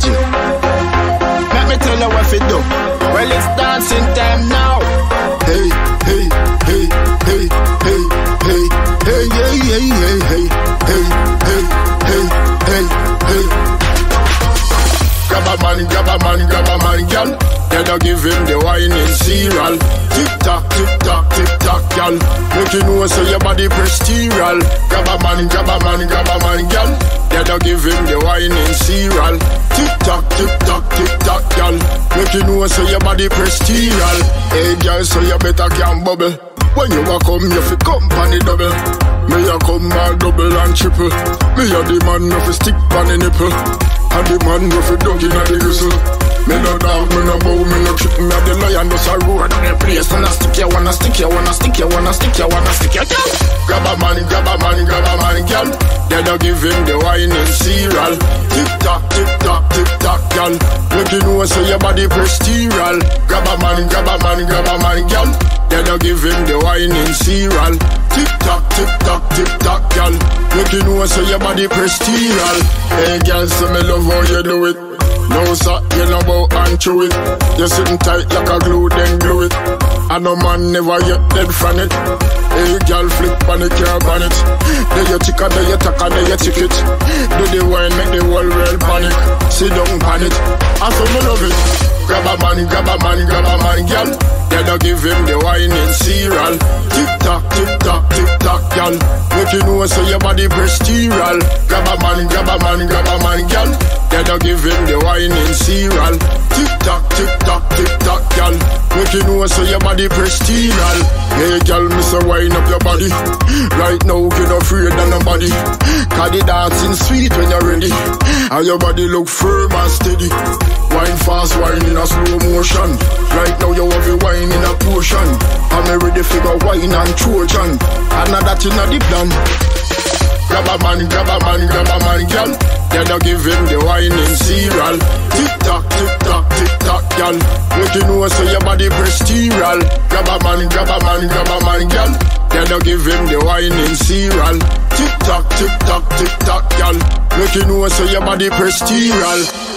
catch it. Let me tell her what it do. Well, it's dancing time now. Hey, hey, hey, hey, hey, hey, hey, hey, hey, hey, hey, hey, hey, hey, hey, hey. Grab a man, girl. Let her give him the wine and cereal. Tick tock, tick tock, tick tock, girl. Make you know so your body prestigial. Grab a man, girl. Let her give him the wine and cereal. Tick tock, tick tock, tick tock, girl. Make you know so your body prestigial. Hey girl, so you better can bubble. When you a come, you fi come on the double. Me a come all double and triple. Me a the man no fi stick on the nipple. And the man no fi dog inna the whistle. Me no dog, me no bow, me no trip. Me a the lion does a roar down the place. Wanna stick ya, wanna stick ya, wanna stick ya, wanna stick ya, wanna stick ya. Grab a man, grab a man, girl. Let her give him the wine and cereal. Tick tock, tick tock, tick tock, girl. Make you know so your body prestigial. Grab a man, grab a man, girl. Let her give him the wine and cereal. Tick tock, tick tock, tick tock, girl. Make you know so your body prestigial. Hey girl, so me love how you do it. No sir, you know about and chew it. You sitting tight like a glue, then glue it. And no man never get dead from it. Hey girl, flip on the curb on it. Do your ticker, do your tacker, do your ticket. Do the wine, make the whole world panic. Sit down on it, I so me love it. Grab a man, girl. Let her give him the wine and cereal. Tick tock, tick tock, tick tock, girl. Make you know so your body prestigial. Grab a man, girl. Let her give him the wine and cereal. Tick tock, tick tock, tick tock, girl. Make you know so your body prestigial. Hey girl, me say wine up your body. Right now, you not afraid of nobody. 'Cause the dancing sweet when you're ready. And your body look firm and steady. Wine fast, wine in a slow motion. Right now you have a wine in a potion. I'm ready for the wine and Trojan. And now that in a deep down. Grab a man, girl. Let her give him the wine and cereal. Tick tock, tick tock, tick tock, girl. Make you know so your body prestigial. Grab a man, girl. Let her give him the wine and cereal. Tick tock, tick tock, tick tock, girl. Make you know so your body prestigial.